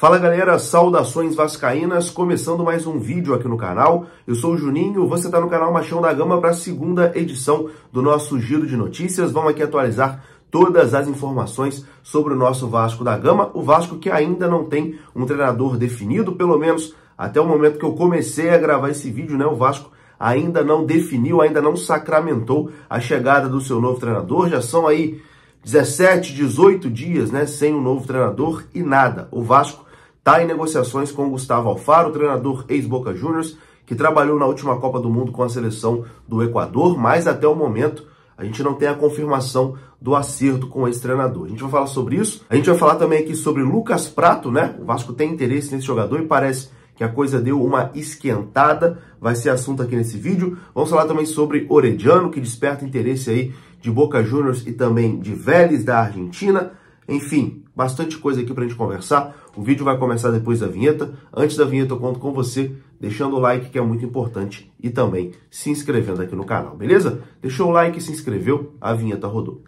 Fala galera, saudações vascaínas, começando mais um vídeo aqui no canal. Eu sou o Juninho, você está no canal Machão da Gama para a segunda edição do nosso Giro de Notícias. Vamos aqui atualizar todas as informações sobre o nosso Vasco da Gama. O Vasco que ainda não tem um treinador definido, pelo menos até o momento que eu comecei a gravar esse vídeo, né? O Vasco ainda não definiu, ainda não sacramentou a chegada do seu novo treinador. Já são aí 17, 18 dias, né, sem um novo treinador e nada. O Vasco está em negociações com Gustavo Alfaro, treinador ex-Boca Juniors, que trabalhou na última Copa do Mundo com a seleção do Equador, mas até o momento a gente não tem a confirmação do acerto com esse treinador. A gente vai falar sobre isso. A gente vai falar também aqui sobre Lucas Pratto, né? O Vasco tem interesse nesse jogador e parece que a coisa deu uma esquentada. Vai ser assunto aqui nesse vídeo. Vamos falar também sobre Orediano, que desperta interesse aí de Boca Juniors e também de Vélez, da Argentina. Enfim, bastante coisa aqui pra gente conversar. O vídeo vai começar depois da vinheta. Antes da vinheta eu conto com você deixando o like, que é muito importante, e também se inscrevendo aqui no canal, beleza? Deixou o like, se inscreveu, a vinheta rodou.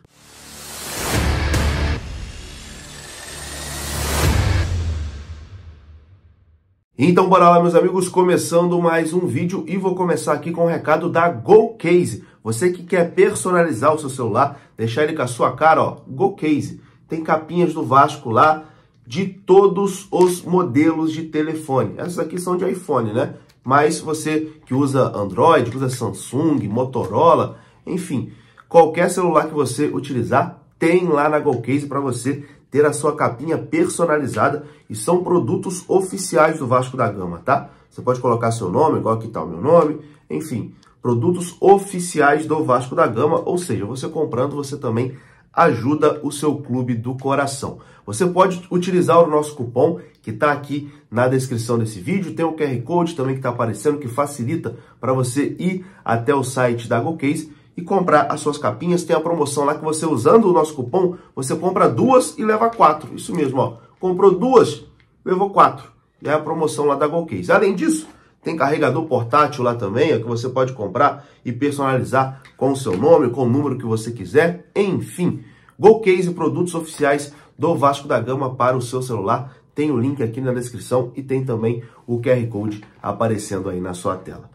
Então bora lá, meus amigos, começando mais um vídeo, e vou começar aqui com um recado da GoCase. Você que quer personalizar o seu celular, deixar ele com a sua cara, ó, GoCase. Tem capinhas do Vasco lá, de todos os modelos de telefone. Essas aqui são de iPhone, né? Mas você que usa Android, que usa Samsung, Motorola, enfim, qualquer celular que você utilizar, tem lá na GoCase para você ter a sua capinha personalizada. E são produtos oficiais do Vasco da Gama, tá? Você pode colocar seu nome, igual aqui tá o meu nome, enfim, produtos oficiais do Vasco da Gama, ou seja, você comprando, você também ajuda o seu clube do coração. Você pode utilizar o nosso cupom que está aqui na descrição desse vídeo. Tem o QR Code também que está aparecendo, que facilita para você ir até o site da GoCase e comprar as suas capinhas. Tem a promoção lá que você, usando o nosso cupom, você compra 2 e leva 4. Isso mesmo, ó. Comprou 2, levou 4. É a promoção lá da GoCase. Além disso, tem carregador portátil lá também, ó, que você pode comprar e personalizar com o seu nome, com o número que você quiser. Enfim, GoCase, produtos oficiais do Vasco da Gama para o seu celular. Tem o link aqui na descrição e tem também o QR Code aparecendo aí na sua tela.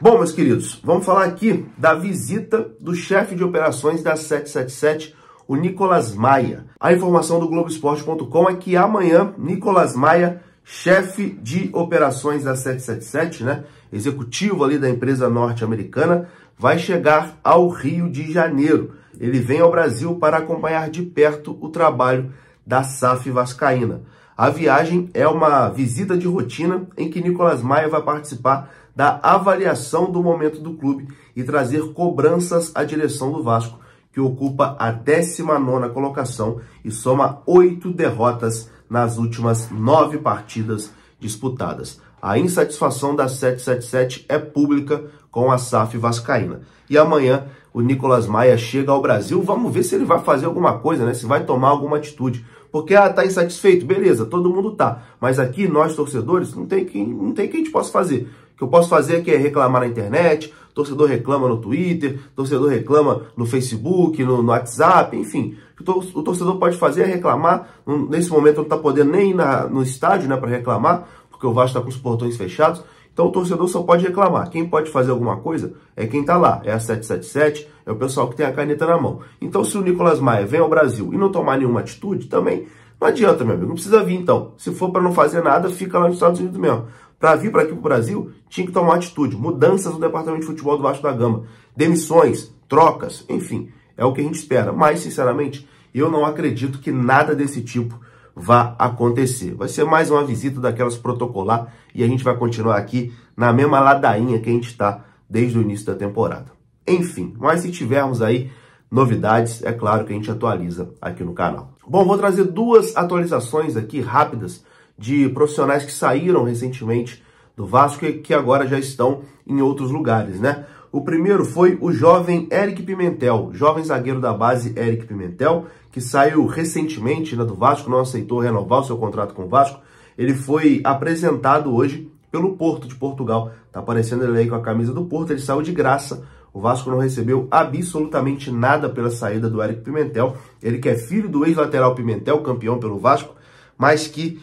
Bom, meus queridos, vamos falar aqui da visita do chefe de operações da 777, o Nicolas Maia. A informação do Globoesporte.com é que amanhã Nicolas Maia, chefe de operações da 777, né, executivo ali da empresa norte-americana, vai chegar ao Rio de Janeiro. Ele vem ao Brasil para acompanhar de perto o trabalho da SAF vascaína. A viagem é uma visita de rotina em que Nicolas Maia vai participar da avaliação do momento do clube e trazer cobranças à direção do Vasco, que ocupa a 19ª colocação e soma 8 derrotas nas últimas 9 partidas disputadas. A insatisfação da 777 é pública com a SAF vascaína. E amanhã o Nicolas Maia chega ao Brasil. Vamos ver se ele vai fazer alguma coisa, né? Se vai tomar alguma atitude. Porque, ah, tá insatisfeito, beleza, todo mundo tá. Mas aqui, nós torcedores, não tem que a gente possa fazer. O que eu posso fazer aqui é reclamar na internet, torcedor reclama no Twitter, torcedor reclama no Facebook, no WhatsApp, enfim. O torcedor pode fazer é reclamar. Nesse momento não tá podendo nem ir no estádio, né, para reclamar, porque o Vasco tá com os portões fechados. Então o torcedor só pode reclamar. Quem pode fazer alguma coisa é quem tá lá. É a 777, é o pessoal que tem a caneta na mão. Então se o Nicolas Maia vem ao Brasil e não tomar nenhuma atitude, também não adianta, meu amigo. Não precisa vir, então. Se for para não fazer nada, fica lá nos Estados Unidos mesmo. Para vir para aqui para o Brasil, tinha que tomar atitude. Mudanças no departamento de futebol do Vasco da Gama. Demissões, trocas, enfim. É o que a gente espera. Mas, sinceramente, eu não acredito que nada desse tipo vá acontecer. Vai ser mais uma visita daquelas protocolar e a gente vai continuar aqui na mesma ladainha que a gente está desde o início da temporada. Enfim, mas se tivermos aí novidades, é claro que a gente atualiza aqui no canal. Bom, vou trazer 2 atualizações aqui rápidas de profissionais que saíram recentemente do Vasco e que agora já estão em outros lugares, né? O primeiro foi o jovem Eric Pimentel, jovem zagueiro da base Eric Pimentel, que saiu recentemente, né, do Vasco, não aceitou renovar o seu contrato com o Vasco. Ele foi apresentado hoje pelo Porto de Portugal. Tá aparecendo ele aí com a camisa do Porto, ele saiu de graça. O Vasco não recebeu absolutamente nada pela saída do Eric Pimentel. Ele que é filho do ex-lateral Pimentel, campeão pelo Vasco, mas que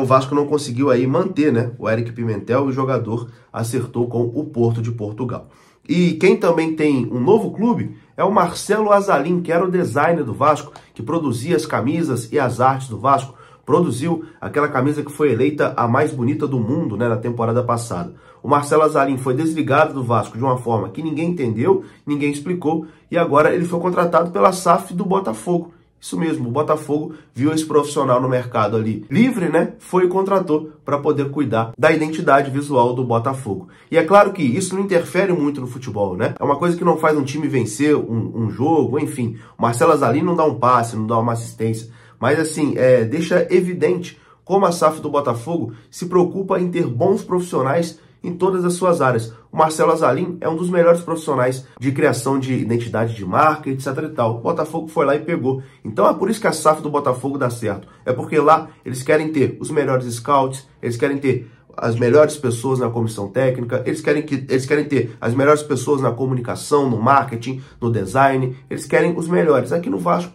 o Vasco não conseguiu aí manter, né? O Eric Pimentel, o jogador, acertou com o Porto de Portugal. E quem também tem um novo clube é o Marcelo Azalim, que era o designer do Vasco, que produzia as camisas e as artes do Vasco. Produziu aquela camisa que foi eleita a mais bonita do mundo, né, na temporada passada. O Marcelo Azalim foi desligado do Vasco de uma forma que ninguém entendeu, ninguém explicou, e agora ele foi contratado pela SAF do Botafogo. Isso mesmo, o Botafogo viu esse profissional no mercado ali livre, né, foi e contratou para poder cuidar da identidade visual do Botafogo. E é claro que isso não interfere muito no futebol, né? É uma coisa que não faz um time vencer um jogo, enfim. O Marcelo Azalim não dá um passe, não dá uma assistência. Mas assim, deixa evidente como a SAF do Botafogo se preocupa em ter bons profissionais em todas as suas áreas. O Marcelo Azalim é um dos melhores profissionais de criação de identidade de marca, etc e tal. O Botafogo foi lá e pegou. Então é por isso que a SAF do Botafogo dá certo. É porque lá eles querem ter os melhores scouts, eles querem ter as melhores pessoas na comissão técnica, eles querem ter as melhores pessoas na comunicação, no marketing, no design, eles querem os melhores. Aqui no Vasco,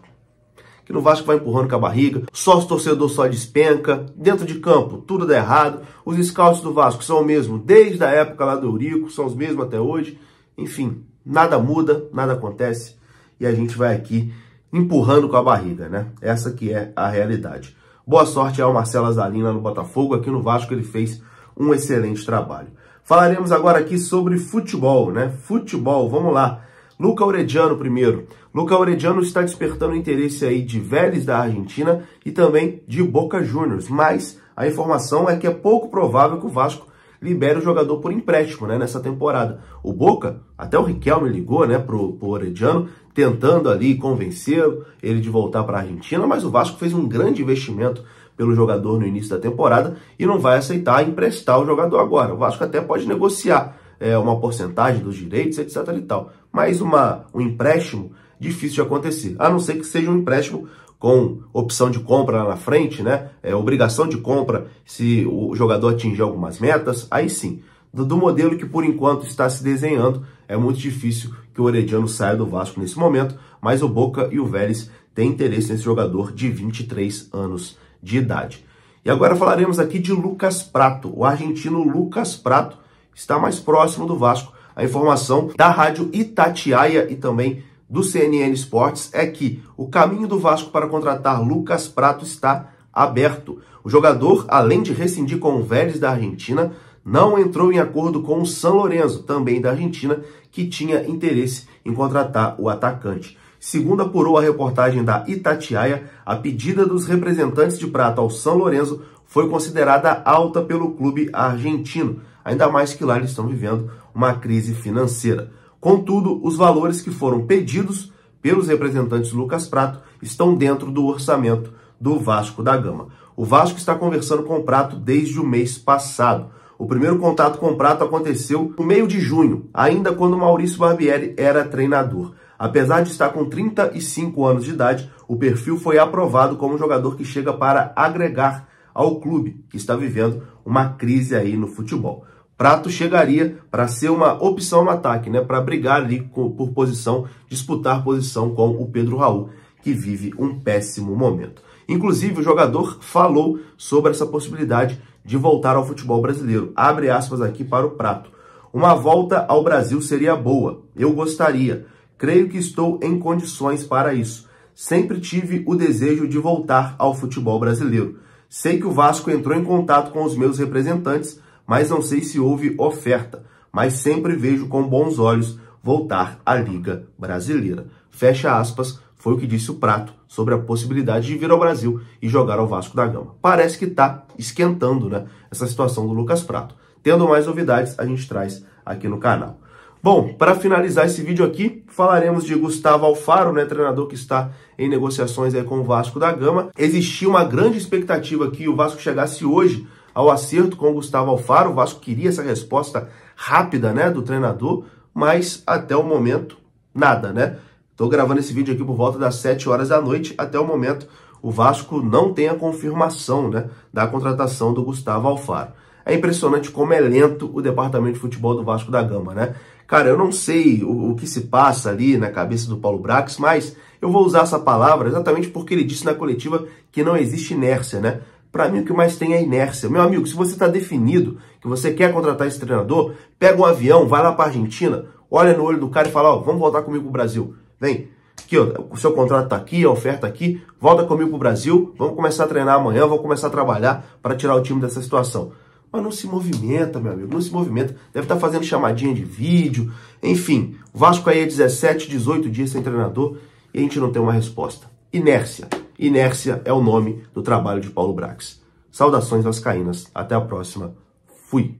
vai empurrando com a barriga, sócio torcedor só despenca, dentro de campo tudo dá errado, os scouts do Vasco são o mesmo desde a época lá do Eurico, são os mesmos até hoje, enfim, nada muda, nada acontece, e a gente vai aqui empurrando com a barriga, né? Essa que é a realidade. Boa sorte ao Marcelo Azalim lá no Botafogo, aqui no Vasco ele fez um excelente trabalho. Falaremos agora aqui sobre futebol, né? Futebol, vamos lá. Lucas Orediano primeiro. Lucas Orediano está despertando interesse aí de Vélez da Argentina e também de Boca Juniors, mas a informação é que é pouco provável que o Vasco libere o jogador por empréstimo, né, nessa temporada. O Boca, até o Riquelme ligou, né, pro Orediano, tentando ali convencer ele de voltar para a Argentina, mas o Vasco fez um grande investimento pelo jogador no início da temporada e não vai aceitar emprestar o jogador agora. O Vasco até pode negociar uma porcentagem dos direitos, etc e tal. Mas um empréstimo difícil de acontecer, a não ser que seja um empréstimo com opção de compra lá na frente, né? Obrigação de compra se o jogador atingir algumas metas, aí sim. Do modelo que por enquanto está se desenhando, é muito difícil que o Orediano saia do Vasco nesse momento, mas o Boca e o Vélez têm interesse nesse jogador de 23 anos de idade. E agora falaremos aqui de Lucas Pratto, o argentino Lucas Pratto, está mais próximo do Vasco. A informação da rádio Itatiaia e também do CNN Sports é que o caminho do Vasco para contratar Lucas Pratto está aberto. O jogador, além de rescindir com o Vélez da Argentina, não entrou em acordo com o San Lorenzo, também da Argentina, que tinha interesse em contratar o atacante. Segundo apurou a reportagem da Itatiaia, a pedida dos representantes de Pratto ao San Lorenzo foi considerada alta pelo clube argentino, ainda mais que lá eles estão vivendo uma crise financeira. Contudo, os valores que foram pedidos pelos representantes Lucas Pratto estão dentro do orçamento do Vasco da Gama. O Vasco está conversando com o Pratto desde o mês passado. O primeiro contato com o Pratto aconteceu no meio de junho, ainda quando Maurício Barbieri era treinador. Apesar de estar com 35 anos de idade, o perfil foi aprovado como jogador que chega para agregar ao clube, que está vivendo uma crise aí no futebol. Pratto chegaria para ser uma opção no ataque, né, para brigar ali por posição, disputar posição com o Pedro Raul, que vive um péssimo momento. Inclusive, o jogador falou sobre essa possibilidade de voltar ao futebol brasileiro. Abre aspas aqui para o Pratto. Uma volta ao Brasil seria boa. Eu gostaria. Creio que estou em condições para isso. Sempre tive o desejo de voltar ao futebol brasileiro. Sei que o Vasco entrou em contato com os meus representantes, mas não sei se houve oferta, mas sempre vejo com bons olhos voltar à Liga Brasileira. Fecha aspas, foi o que disse o Pratto sobre a possibilidade de vir ao Brasil e jogar ao Vasco da Gama. Parece que está esquentando, né, essa situação do Lucas Pratto. Tendo mais novidades, a gente traz aqui no canal. Bom, para finalizar esse vídeo aqui, falaremos de Gustavo Alfaro, né, treinador que está em negociações aí com o Vasco da Gama. Existia uma grande expectativa que o Vasco chegasse hoje ao acerto com o Gustavo Alfaro. O Vasco queria essa resposta rápida, né, do treinador, mas até o momento nada, né? Estou gravando esse vídeo aqui por volta das 7 horas da noite. Até o momento o Vasco não tem a confirmação, né, da contratação do Gustavo Alfaro. É impressionante como é lento o departamento de futebol do Vasco da Gama, né? Cara, eu não sei o que se passa ali na cabeça do Paulo Braz, mas eu vou usar essa palavra exatamente porque ele disse na coletiva que não existe inércia, né? Para mim, o que mais tem é inércia. Meu amigo, se você está definido que você quer contratar esse treinador, pega um avião, vai lá para a Argentina, olha no olho do cara e fala, ó, vamos voltar comigo para o Brasil. Vem, aqui, ó, o seu contrato está aqui, a oferta aqui, volta comigo para o Brasil, vamos começar a treinar amanhã, vamos começar a trabalhar para tirar o time dessa situação. Mas não se movimenta, meu amigo, não se movimenta. Deve estar fazendo chamadinha de vídeo, enfim. O Vasco aí é 17, 18 dias sem treinador e a gente não tem uma resposta. Inércia. Inércia é o nome do trabalho de Paulo Braz. Saudações vascaínas. Até a próxima. Fui.